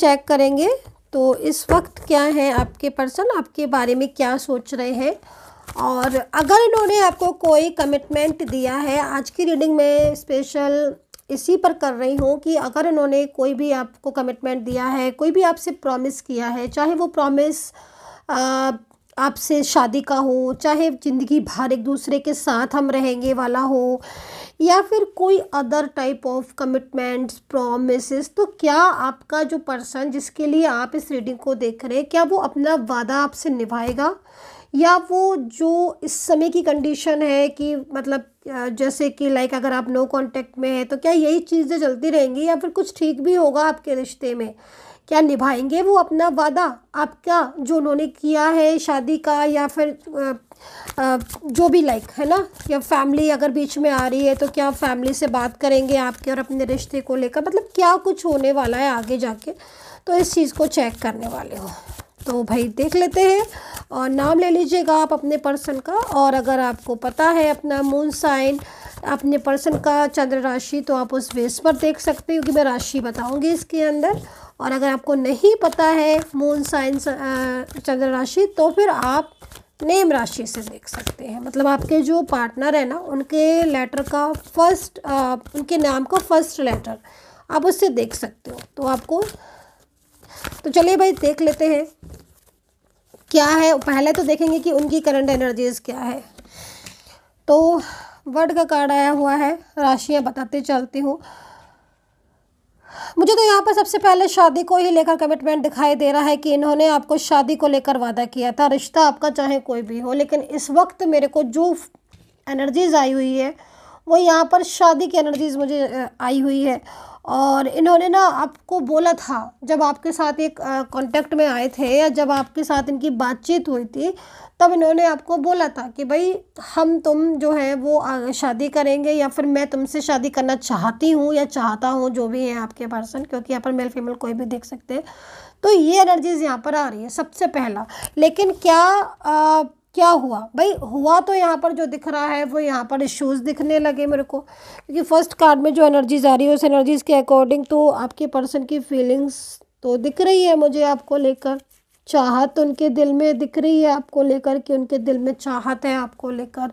Check करेंगे तो इस वक्त क्या है आपके पर्सन आपके बारे में क्या सोच रहे हैं, और अगर इन्होंने आपको कोई कमिटमेंट दिया है। आज की रीडिंग में स्पेशल इसी पर कर रही हूँ कि अगर इन्होंने कोई भी आपको कमिटमेंट दिया है, कोई भी आपसे प्रॉमिस किया है, चाहे वो प्रॉमिस आपसे शादी का हो, चाहे ज़िंदगी भर एक दूसरे के साथ हम रहेंगे वाला हो, या फिर कोई other type of commitments promises, तो क्या आपका जो पर्सन जिसके लिए आप इस रीडिंग को देख रहे हैं, क्या वो अपना वादा आपसे निभाएगा? या वो जो इस समय की कंडीशन है कि मतलब जैसे कि लाइक अगर आप नो कांटेक्ट में हैं तो क्या यही चीज़ें चलती रहेंगी, या फिर कुछ ठीक भी होगा आपके रिश्ते में? क्या निभाएंगे वो अपना वादा आपका जो उन्होंने किया है शादी का, या फिर जो भी लाइक है ना, या फैमिली अगर बीच में आ रही है तो क्या फैमिली से बात करेंगे आपके और अपने रिश्ते को लेकर? मतलब क्या कुछ होने वाला है आगे जाके, तो इस चीज़ को चेक करने वाले हो। तो भाई देख लेते हैं और नाम ले लीजिएगा आप अपने पर्सन का, और अगर आपको पता है अपना मून साइन, अपने पर्सन का चंद्र राशि, तो आप उस बेस पर देख सकते हो कि मैं राशि बताऊंगी इसके अंदर। और अगर आपको नहीं पता है मून साइन चंद्र राशि, तो फिर आप नेम राशि से देख सकते हैं। मतलब आपके जो पार्टनर है ना, उनके लेटर का फर्स्ट, उनके नाम का फर्स्ट लेटर, आप उससे देख सकते हो। तो आपको तो चलिए भाई देख लेते हैं क्या है। पहले तो देखेंगे कि उनकी करंट एनर्जीज क्या है। तो वर्ड का कार्ड आया हुआ है, राशियां बताते चलती हूँ। मुझे तो यहाँ पर सबसे पहले शादी को ही लेकर कमिटमेंट दिखाई दे रहा है कि इन्होंने आपको शादी को लेकर वादा किया था। रिश्ता आपका चाहे कोई भी हो, लेकिन इस वक्त मेरे को जो एनर्जीज आई हुई है वो यहाँ पर शादी की एनर्जीज मुझे आई हुई है। और इन्होंने ना आपको बोला था जब आपके साथ एक कांटेक्ट में आए थे, या जब आपके साथ इनकी बातचीत हुई थी, तब इन्होंने आपको बोला था कि भाई हम तुम जो है वो शादी करेंगे, या फिर मैं तुमसे शादी करना चाहती हूँ या चाहता हूँ, जो भी है आपके पर्सन, क्योंकि यहाँ पर मेल फीमेल कोई भी देख सकते हैं। तो ये एनर्जीज यहाँ पर आ रही है सबसे पहला। लेकिन क्या क्या हुआ भाई? हुआ तो यहाँ पर जो दिख रहा है वो यहाँ पर इश्यूज़ दिखने लगे मेरे को, क्योंकि फर्स्ट कार्ड में जो एनर्जीज आ रही है उस एनर्जीज़ के अकॉर्डिंग तो आपके पर्सन की फीलिंग्स तो दिख रही है मुझे आपको लेकर, चाहत उनके दिल में दिख रही है आपको लेकर, कि उनके दिल में चाहत है आपको लेकर,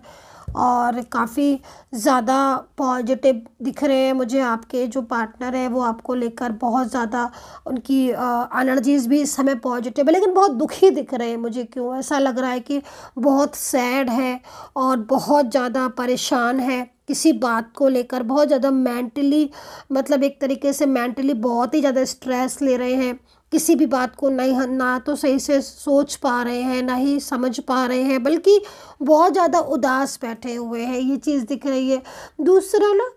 और काफ़ी ज़्यादा पॉजिटिव दिख रहे हैं मुझे आपके जो पार्टनर है वो आपको लेकर। बहुत ज़्यादा उनकी एनर्जीज़ भी इस समय पॉजिटिव है, लेकिन बहुत दुखी दिख रहे हैं मुझे। क्यों ऐसा लग रहा है कि बहुत सैड है और बहुत ज़्यादा परेशान है किसी बात को लेकर, बहुत ज़्यादा मेंटली, मतलब एक तरीके से मेंटली बहुत ही ज़्यादा स्ट्रेस ले रहे हैं। किसी भी बात को नहीं, ना तो सही से सोच पा रहे हैं, ना ही समझ पा रहे हैं, बल्कि बहुत ज़्यादा उदास बैठे हुए हैं, ये चीज़ दिख रही है। दूसरा ना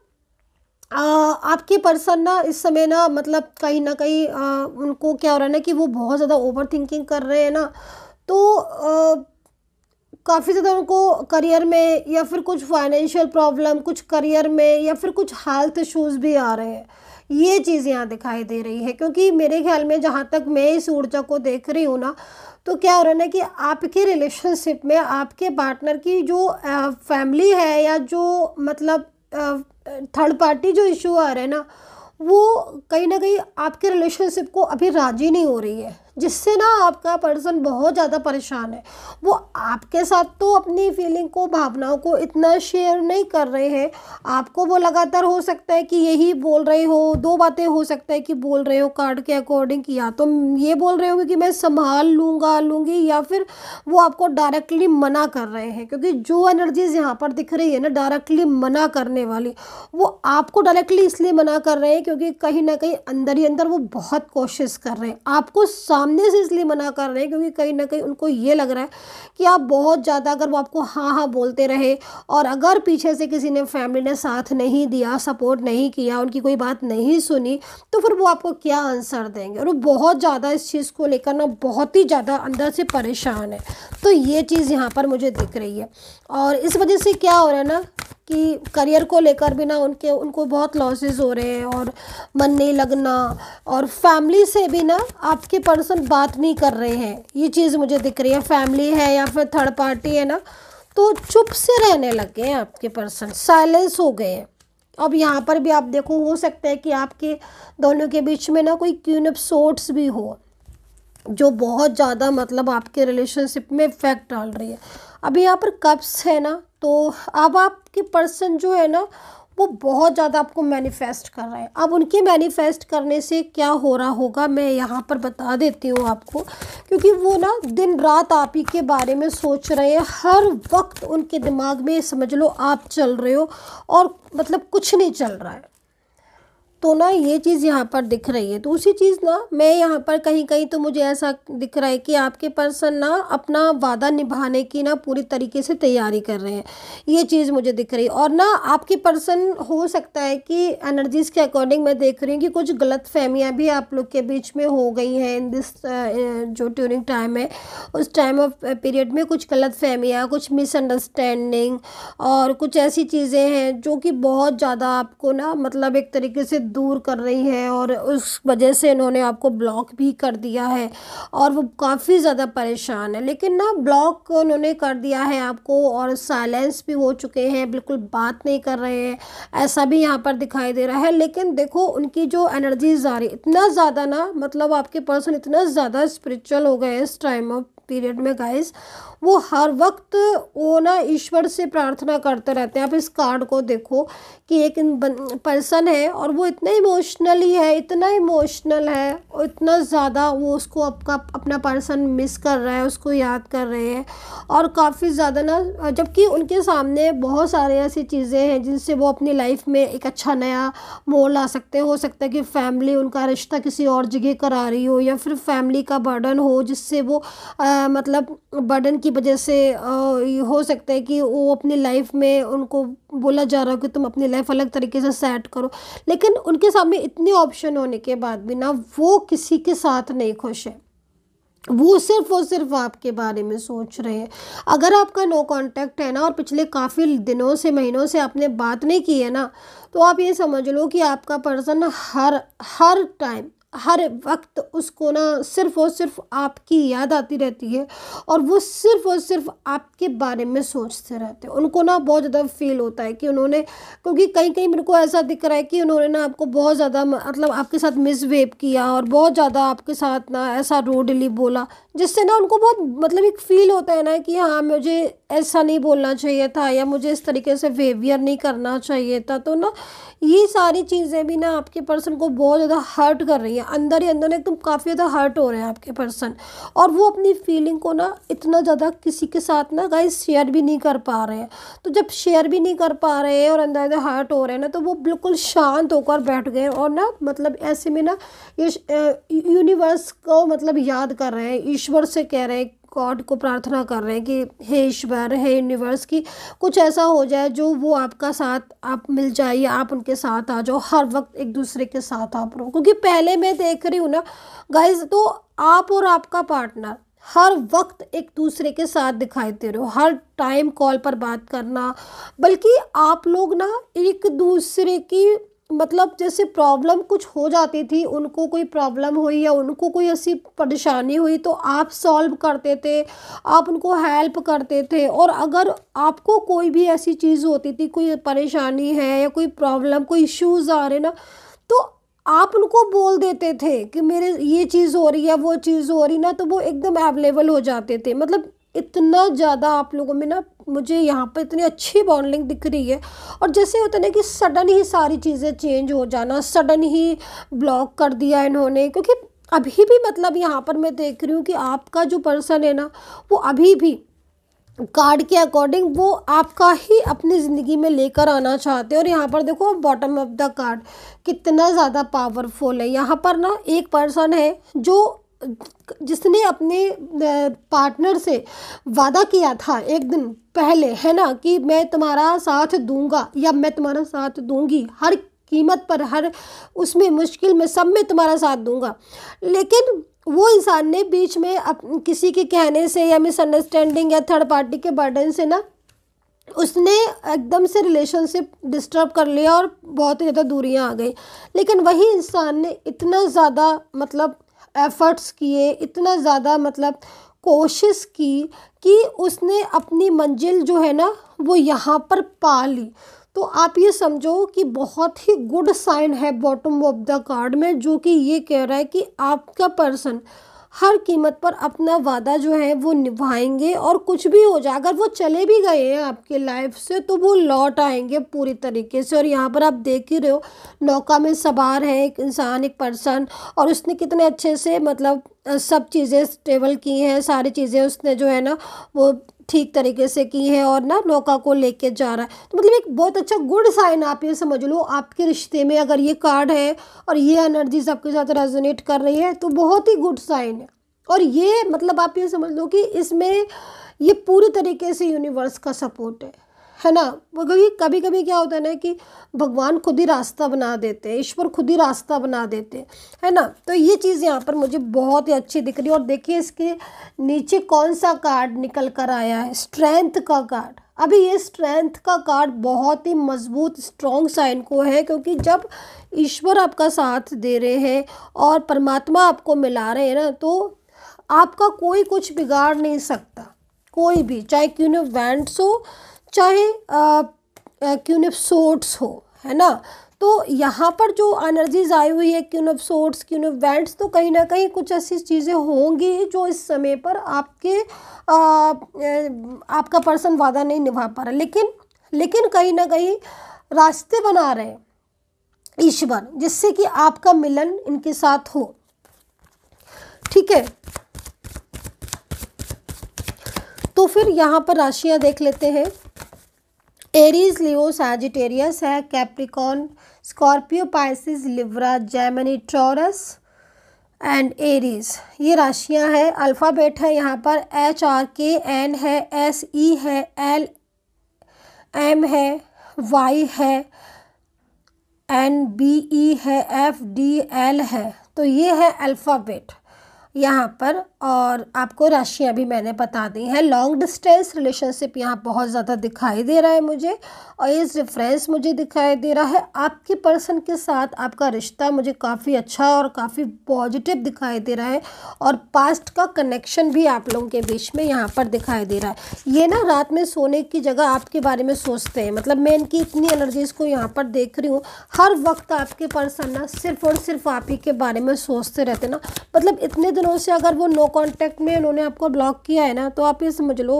आपके पर्सन ना इस समय ना मतलब कहीं ना कहीं उनको क्या हो रहा है ना कि वो बहुत ज़्यादा ओवर थिंकिंग कर रहे हैं ना, तो काफ़ी ज़्यादा उनको करियर में, या फिर कुछ फाइनेंशियल प्रॉब्लम, कुछ करियर में, या फिर कुछ हेल्थ इश्यूज़ भी आ रहे हैं। ये चीज़ यहाँ दिखाई दे रही है, क्योंकि मेरे ख्याल में जहाँ तक मैं इस ऊर्जा को देख रही हूँ ना, तो क्या हो रहा है ना कि आपके रिलेशनशिप में आपके पार्टनर की जो फैमिली है, या जो मतलब थर्ड पार्टी जो इशू आ रहे हैं ना, वो कहीं ना कहीं आपके रिलेशनशिप को अभी राजी नहीं हो रही है, जिससे ना आपका पर्सन बहुत ज़्यादा परेशान है। वो आपके साथ तो अपनी फीलिंग को, भावनाओं को इतना शेयर नहीं कर रहे हैं। आपको वो लगातार हो सकता है कि यही बोल रहे हो, दो बातें हो सकता है कि बोल रहे हो कार्ड के अकॉर्डिंग, या तो ये बोल रहे होंगे कि मैं संभाल लूँगी, या फिर वो आपको डायरेक्टली मना कर रहे हैं, क्योंकि जो एनर्जीज़ यहाँ पर दिख रही है ना डायरेक्टली मना करने वाली, वो आपको डायरेक्टली इसलिए मना कर रहे हैं क्योंकि कहीं ना कहीं अंदर ही अंदर वो बहुत कोशिश कर रहे हैं। आपको सामने से इसलिए मना कर रहे हैं क्योंकि कहीं ना कहीं उनको ये लग रहा है कि आप बहुत ज़्यादा, अगर वो आपको हाँ हाँ बोलते रहे और अगर पीछे से किसी ने, फैमिली ने साथ नहीं दिया, सपोर्ट नहीं किया, उनकी कोई बात नहीं सुनी, तो फिर वो आपको क्या आंसर देंगे। और वो बहुत ज़्यादा इस चीज़ को लेकर ना बहुत ही ज़्यादा अंदर से परेशान है। तो ये चीज़ यहाँ पर मुझे दिख रही है, और इस वजह से क्या हो रहा है ना कि करियर को लेकर भी ना उनके, उनको बहुत लॉसेस हो रहे हैं, और मन नहीं लगना, और फैमिली से भी ना आपके पर्सन बात नहीं कर रहे हैं, ये चीज़ मुझे दिख रही है। फैमिली है या फिर थर्ड पार्टी है ना, तो चुप से रहने लग गए हैं आपके पर्सन, साइलेंस हो गए हैं। अब यहाँ पर भी आप देखो, हो सकता है कि आपके दोनों के बीच में ना कोई क्वीन ऑफ सोर्ट्स भी हो जो बहुत ज़्यादा मतलब आपके रिलेशनशिप में इफेक्ट डाल रही है। अभी यहाँ पर कप्स है ना, तो अब आपके पर्सन जो है ना वो बहुत ज़्यादा आपको मैनिफेस्ट कर रहे हैं। अब उनके मैनिफेस्ट करने से क्या हो रहा होगा मैं यहाँ पर बता देती हूँ आपको, क्योंकि वो ना दिन रात आप ही के बारे में सोच रहे हैं, हर वक्त उनके दिमाग में समझ लो आप चल रहे हो और मतलब कुछ नहीं चल रहा है। तो ना ये चीज़ यहाँ पर दिख रही है। दूसरी चीज़ ना मैं यहाँ पर कहीं कहीं तो मुझे ऐसा दिख रहा है कि आपके पर्सन ना अपना वादा निभाने की ना पूरी तरीके से तैयारी कर रहे हैं, ये चीज़ मुझे दिख रही है। और ना आपके पर्सन हो सकता है कि एनर्जीज़ के अकॉर्डिंग मैं देख रही हूँ कि कुछ गलतफहमियाँ भी आप लोग के बीच में हो गई हैं इन दिस जो ट्यूरिंग टाइम है, उस टाइम ऑफ पीरियड में कुछ गलतफहमियाँ, कुछ मिसअंडरस्टैंडिंग और कुछ ऐसी चीज़ें हैं जो कि बहुत ज़्यादा आपको ना मतलब एक तरीके से दूर कर रही है, और उस वजह से इन्होंने आपको ब्लॉक भी कर दिया है और वो काफ़ी ज़्यादा परेशान है। लेकिन ना ब्लॉक उन्होंने कर दिया है आपको और साइलेंस भी हो चुके हैं, बिल्कुल बात नहीं कर रहे हैं, ऐसा भी यहाँ पर दिखाई दे रहा है। लेकिन देखो उनकी जो एनर्जीज आ रही इतना ज़्यादा ना मतलब आपके पर्सन इतना ज़्यादा स्पिरिचुअल हो गए इस टाइम ऑफ पीरियड में गाइस, वो हर वक्त वो ना ईश्वर से प्रार्थना करते रहते हैं। आप इस कार्ड को देखो कि एक पर्सन है और वो इतना इमोशनली है, इतना इमोशनल है और इतना ज़्यादा वो उसको आपका अपना पर्सन मिस कर रहा है, उसको याद कर रहे हैं और काफ़ी ज़्यादा ना, जबकि उनके सामने बहुत सारे ऐसी चीज़ें हैं जिनसे वो अपनी लाइफ में एक अच्छा नया मोड़ ला सकते हैं। हो सकता है कि फैमिली उनका रिश्ता किसी और जगह करा रही हो या फिर फैमिली का बर्डन हो जिससे वो मतलब बर्डन की वजह से हो सकता है कि वो अपनी लाइफ में उनको बोला जा रहा हो कि तुम अपनी लाइफ अलग तरीके से सेट करो। लेकिन उनके सामने इतने ऑप्शन होने के बाद भी ना वो किसी के साथ नहीं खुश है, वो सिर्फ आपके बारे में सोच रहे हैं। अगर आपका नो कांटेक्ट है ना और पिछले काफ़ी दिनों से महीनों से आपने बात नहीं की है ना, तो आप ये समझ लो कि आपका पर्सन हर टाइम हर वक्त उसको ना सिर्फ और सिर्फ आपकी याद आती रहती है और वो सिर्फ और सिर्फ आपके बारे में सोचते रहते हैं। उनको ना बहुत ज़्यादा फील होता है कि उन्होंने, क्योंकि कहीं कहीं मेरे को ऐसा दिख रहा है कि उन्होंने ना आपको बहुत ज़्यादा मतलब आपके साथ मिसबिहेव किया और बहुत ज़्यादा आपके साथ ना ऐसा रूडली बोला, जिससे ना उनको बहुत मतलब एक फ़ील होता है ना कि हाँ मुझे ऐसा नहीं बोलना चाहिए था या मुझे इस तरीके से बिहेवियर नहीं करना चाहिए था। तो ना ये सारी चीज़ें भी ना आपके पर्सन को बहुत ज़्यादा हर्ट कर रही हैं, अंदर ही अंदर एकदम काफ़ी ज़्यादा हर्ट हो रहे हैं आपके पर्सन, और वो अपनी फीलिंग को ना इतना ज़्यादा किसी के साथ ना गाइस शेयर भी नहीं कर पा रहे हैं। तो जब शेयर भी नहीं कर पा रहे हैं और अंदर अंदर हर्ट हो रहे हैं ना, तो वो बिल्कुल शांत होकर बैठ गए और ना मतलब ऐसे में ना ये यूनिवर्स को मतलब याद कर रहे हैं, ईश्वर से कह रहे हैं, गॉड को प्रार्थना कर रहे हैं कि हे ईश्वर हे यूनिवर्स की कुछ ऐसा हो जाए जो वो आपका साथ आप मिल जाइए, आप उनके साथ आ जाओ, हर वक्त एक दूसरे के साथ आप रहो। क्योंकि पहले मैं देख रही हूँ ना गाइज, तो आप और आपका पार्टनर हर वक्त एक दूसरे के साथ दिखाई दे रहे हो, हर टाइम कॉल पर बात करना, बल्कि आप लोग ना एक दूसरे की मतलब जैसे प्रॉब्लम कुछ हो जाती थी, उनको कोई प्रॉब्लम हुई या उनको कोई ऐसी परेशानी हुई तो आप सॉल्व करते थे, आप उनको हेल्प करते थे, और अगर आपको कोई भी ऐसी चीज़ होती थी, कोई परेशानी है या कोई प्रॉब्लम कोई इश्यूज़ आ रहे ना, तो आप उनको बोल देते थे कि मेरे ये चीज़ हो रही है वो चीज़ हो रही ना, तो वो एकदम अवेलेबल हो जाते थे। मतलब इतना ज़्यादा आप लोगों में ना मुझे यहाँ पर इतनी अच्छी बॉन्डिंग दिख रही है, और जैसे होता है ना कि सडन ही सारी चीज़ें चेंज हो जाना, सडन ही ब्लॉक कर दिया इन्होंने। क्योंकि अभी भी मतलब यहाँ पर मैं देख रही हूँ कि आपका जो पर्सन है ना वो अभी भी कार्ड के अकॉर्डिंग वो आपका ही अपनी ज़िंदगी में लेकर आना चाहते हैं। और यहाँ पर देखो बॉटम ऑफ द कार्ड कितना ज़्यादा पावरफुल है। यहाँ पर ना एक पर्सन है जो जिसने अपने पार्टनर से वादा किया था एक दिन पहले है ना कि मैं तुम्हारा साथ दूंगा या मैं तुम्हारा साथ दूंगी, हर कीमत पर, हर उसमें मुश्किल में सब में तुम्हारा साथ दूंगा, लेकिन वो इंसान ने बीच में किसी के कहने से या मिसअंडरस्टैंडिंग या थर्ड पार्टी के बर्डन से ना उसने एकदम से रिलेशनशिप डिस्टर्ब कर लिया और बहुत ही ज़्यादा दूरियां आ गई। लेकिन वही इंसान ने इतना ज़्यादा मतलब एफर्ट्स किए, इतना ज़्यादा मतलब कोशिश की कि उसने अपनी मंजिल जो है ना वो यहाँ पर पा ली। तो आप ये समझो कि बहुत ही गुड साइन है बॉटम ऑफ द कार्ड में, जो कि ये कह रहा है कि आपका पर्सन हर कीमत पर अपना वादा जो है वो निभाएंगे, और कुछ भी हो जाए अगर वो चले भी गए हैं आपके लाइफ से तो वो लौट आएंगे पूरी तरीके से। और यहाँ पर आप देख ही रहे हो नौका में सवार है एक इंसान, एक पर्सन, और उसने कितने अच्छे से मतलब सब चीज़ें स्टेबल की हैं, सारी चीज़ें उसने जो है ना वो ठीक तरीके से की है और ना नौका को लेके जा रहा है। तो मतलब एक बहुत अच्छा गुड साइन आप ये समझ लो आपके रिश्ते में अगर ये कार्ड है और ये एनर्जीज आपके साथ रेजोनेट कर रही है तो बहुत ही गुड साइन है। और ये मतलब आप ये समझ लो कि इसमें ये पूरी तरीके से यूनिवर्स का सपोर्ट है ना। क्योंकि कभी कभी क्या होता है ना कि भगवान खुद ही रास्ता बना देते हैं, ईश्वर खुद ही रास्ता बना देते हैं, है ना। तो ये चीज़ यहाँ पर मुझे बहुत ही अच्छी दिख रही है। और देखिए इसके नीचे कौन सा कार्ड निकल कर आया है, स्ट्रेंथ का कार्ड। अभी ये स्ट्रेंथ का कार्ड बहुत ही मजबूत स्ट्रॉन्ग साइन को है, क्योंकि जब ईश्वर आपका साथ दे रहे हैं और परमात्मा आपको मिला रहे हैं ना, तो आपका कोई कुछ बिगाड़ नहीं सकता, कोई भी, चाहे क्यों न इवेंट्स हो, चाहे क्वीन ऑफ सोर्ट्स हो, है ना। तो यहाँ पर जो एनर्जीज आई हुई है queen of swords, queen of wands, तो कहीं ना कहीं कुछ ऐसी चीज़ें होंगी जो इस समय पर आपके आपका पर्सन वादा नहीं निभा पा रहा, लेकिन कहीं ना कहीं रास्ते बना रहे हैं ईश्वर जिससे कि आपका मिलन इनके साथ हो, ठीक है। तो फिर यहाँ पर राशियाँ देख लेते हैं। एरीज, लियो, सैजिटेरियस है, Capricorn, Scorpio, Pisces, Libra, Gemini, Taurus and Aries, ये राशियां हैं। अल्फ़ाबेट है यहाँ पर HRKN है, SE है, LM है, Y है, NBE है, FDL है। तो ये है अल्फ़ाबेट यहाँ पर। और आपको राशियाँ भी मैंने बता दी हैं। लॉन्ग डिस्टेंस रिलेशनशिप यहाँ बहुत ज़्यादा दिखाई दे रहा है मुझे, और ये रेफरेंस मुझे दिखाई दे रहा है। आपके पर्सन के साथ आपका रिश्ता मुझे काफ़ी अच्छा और काफ़ी पॉजिटिव दिखाई दे रहा है, और पास्ट का कनेक्शन भी आप लोगों के बीच में यहाँ पर दिखाई दे रहा है। ये ना रात में सोने की जगह आपके बारे में सोचते हैं, मतलब मैं इनकी इतनी एनर्जीज़ को यहाँ पर देख रही हूँ। हर वक्त आपके पर्सन ना सिर्फ और सिर्फ आप ही के बारे में सोचते रहते ना, मतलब इतने दिनों से अगर वो नो कांटेक्ट में उन्होंने आपको ब्लॉक किया है ना, तो आप ये समझ लो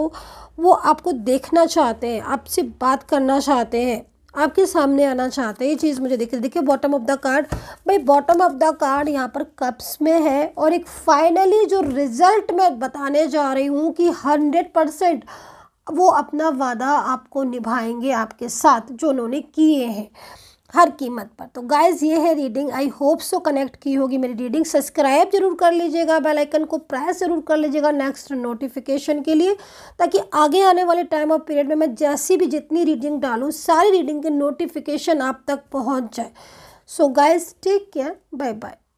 वो आपको देखना चाहते हैं, आपसे बात करना चाहते हैं, आपके सामने आना चाहते हैं। ये चीज़ मुझे देखिए देखिए बॉटम ऑफ द कार्ड, भाई बॉटम ऑफ द कार्ड यहाँ पर कप्स में है। और एक फाइनली जो रिजल्ट मैं बताने जा रही हूँ कि 100% वो अपना वादा आपको निभाएंगे आपके साथ जो उन्होंने किए हैं हर कीमत पर। तो गाइज़ ये है reading, I hope so connect की होगी मेरी रीडिंग। सब्सक्राइब जरूर कर लीजिएगा, बेल आइकन को प्रेस जरूर कर लीजिएगा नेक्स्ट नोटिफिकेशन के लिए, ताकि आगे आने वाले टाइम और पीरियड में मैं जैसी भी जितनी रीडिंग डालूँ सारी रीडिंग के नोटिफिकेशन आप तक पहुंच जाए। So guys take care, bye bye.